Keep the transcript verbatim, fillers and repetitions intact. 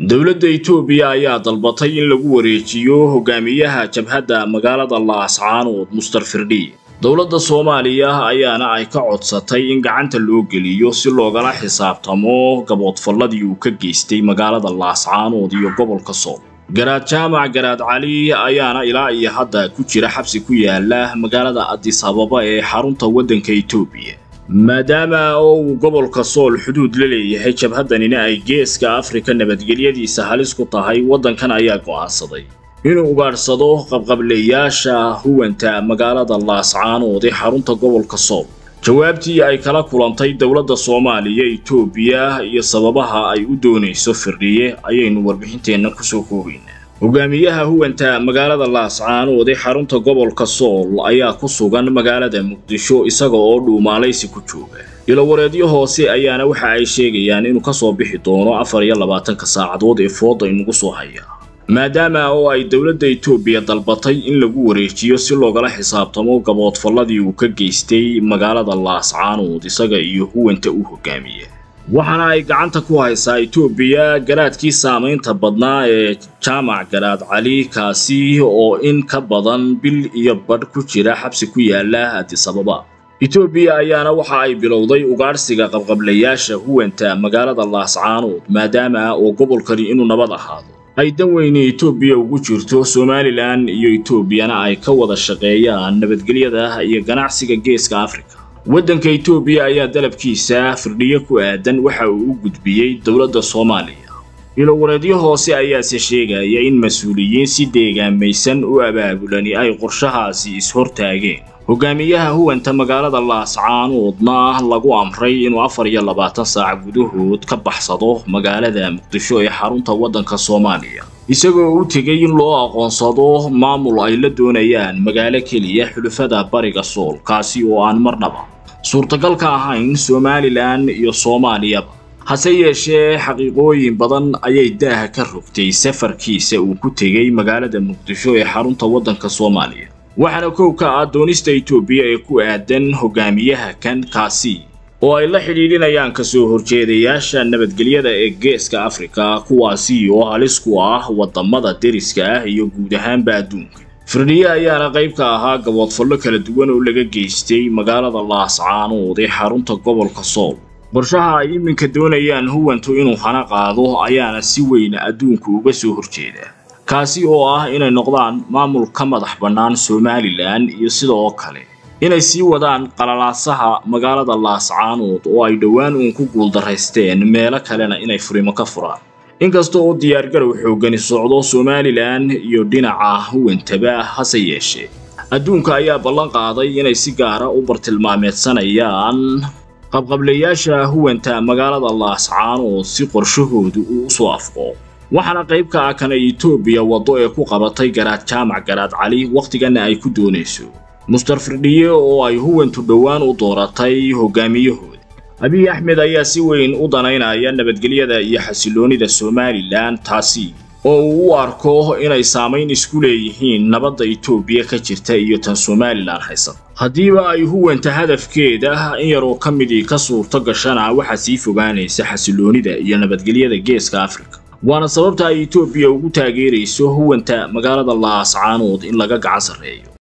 dowladda Itoobiya ayaa dalbatay in lagu wareejiyo hogaamiyaha jabhadda magaalada Laascaanood Mustar Firdhi. Dowladda Soomaaliya ayaana ay ka codsatay in gacanta loo geliyo si loogala xisaabtamo gaboodfalladii uu ka geystay magaalada Laascaanood iyo gobolka Sool. Garaad Jaamac Garaad Cali ayaana ilaa iyo hadda ku jira xabsi ku yaala magaalada Addis Ababa ee xarunta waddanka Itoobiya. maadaama uu gobolka Sool xuduud la leeyahay jabhadanina ay geeska Afrika nabadgelyadiisa halis ku tahay waddankan ayaa go'aansaday inuu ugaarsado qabqableeyaasha huwanta magaalada Laascaanood ee xarunta gobolka Sool. Jawaabtii ay kala kulantay dawladda Soomaaliya Itoobiya iyo sababaha ay u doonayso Firdhiye ayaynu warbixinteena ku soo koobaynaa. Hogaamiyaha huwanta magaalada Laascaanood ee xarunta gobolka Sool ayaa ku sugan magaalada Muqdisho isaga oo dhuumaalaysi ku jooga. Ilo wareediyo hoose ayaana waxa ay sheegayaan inuu ka soo bixi doono afar iyo labaatan saacadood ee fooda inagu soo haya. maadaama oo ay dawladda Itoobiya dalbatay in lagu wareejiyo si loogala xisaabtamo gaboodfalladii uu ka geystay magaalada Laascaanood isaga iyo huwanta uu hogaamiya. waxana ay gacanta ku haysaa Itoobiya garaadkii saameynta badnaa ee Jaamac Garaad Cali kaasi oo in ka badan bil iyo badh ku jira xabsi ku yaala Addis Ababa. Itoobiya ayaana waxa ay bilowday ugaarsiga qabqableyaasha huwanta magaalada Laascaanood maadaama oo gobolkani inuu nabad ahaado. ay daweyne Itoobiya ugu jirto Soomaaliland iyo Itoobiyana ay ka wada shaqeeyaan nabadgelyada iyo ganacsiga geeska Afrika. waddanka Itoobiya ayaa dalabkiisa Firdhiye ku aadan waxa uu u gudbiyay dawladda Soomaaliya. ilo wareediyo hoose ayaa se sheegaya in mas'uuliyiin si deegaanmaysan u abaabulani ay qorshahaasi is hortaageen. hogaamiyaha huwanta magaalada Laascaanoodna lagu amray inuu afar iyo labaatan saac gudahood ka baxsado magaalada Muqdisho ee xarunta waddanka Soomaaliya isagoo u tagay in loo aqoonsado maamul ay la doonayaan magaalo kaliya xulufada bariga Sool kaasi oo aan marnaba suurtagal ka ahayn Soomaaliland iyo Soomaaliya. hase yeeshee xaqiiqooyin badan ayay daaha ka rogtay safarkiisa uu ku tagay magaalada Muqdisho ee xarunta waddanka Soomaaliya. waxana kow ka doonista Itoobiya ee ku aadan hogaamiyaha kan kaasi oo ay la xiriirinayaan ka soo horjeedayaasha nabadgelyada ee geeska Afrika kuwaasi oo halis ku ah wadamada deriska ah iyo guud ahaanba adduunka. Firdhiye ayaa qayb ka ahaa gaboodfallo kala duwan oo laga geystay magaalada Laascaanood ee xarunta gobolka Sool. qorshaha ay iminka doonayaan huwantu inuu xana qaado ayaana si weyn adduunka uga soo horjeeda kaasi oo ah inay noqdaan maamul ka madax bannaan Soomaaliland iyo sidoo kale inay sii wadaan qalalaasaha magaalada Laascaanood oo ay dhawaan uun ku guuldaraysteen meelo kalena inay furimo ka furaan. inkasta oo diyaargarow xoogani socdo Soomaaliland iyo dhinaca huwantaba hase yeeshee adduunka ayaa ballan qaaday inay si gaara u bartilmaameedsanayaan qabqableyaasha huwanta magaalada Laascaanood si qorshahoodu u soo afqo. waxana qayb ka ah kan Itoobiya wado ee ku qabatay Garaad Jaamac Garaad Cali waqtigana ay ku doonayso Mustar Firdhiye oo ay huwantu dhawaan u dooratay hogaamiyahooda. Abiy Axmed ayaa si weyn u danaynaya nabadgelyada iyo xasiloonida Soomaaliland taasi oo uu arko inay saameyn isku leeyihiin nabadda Itoobiya ka jirta iyo tan Soomaaliland haysata. hadiiba ay huwanta hadafkeeda in yaroo ka midii ka suurto gashana waxa sii fogaanaysa xasiloonida iyo nabadgelyada geeska Afrika. وانا صببتها Itoobiya ugu taageerayso huwanta magaalada Laascaanood in laga gacan sareeyo.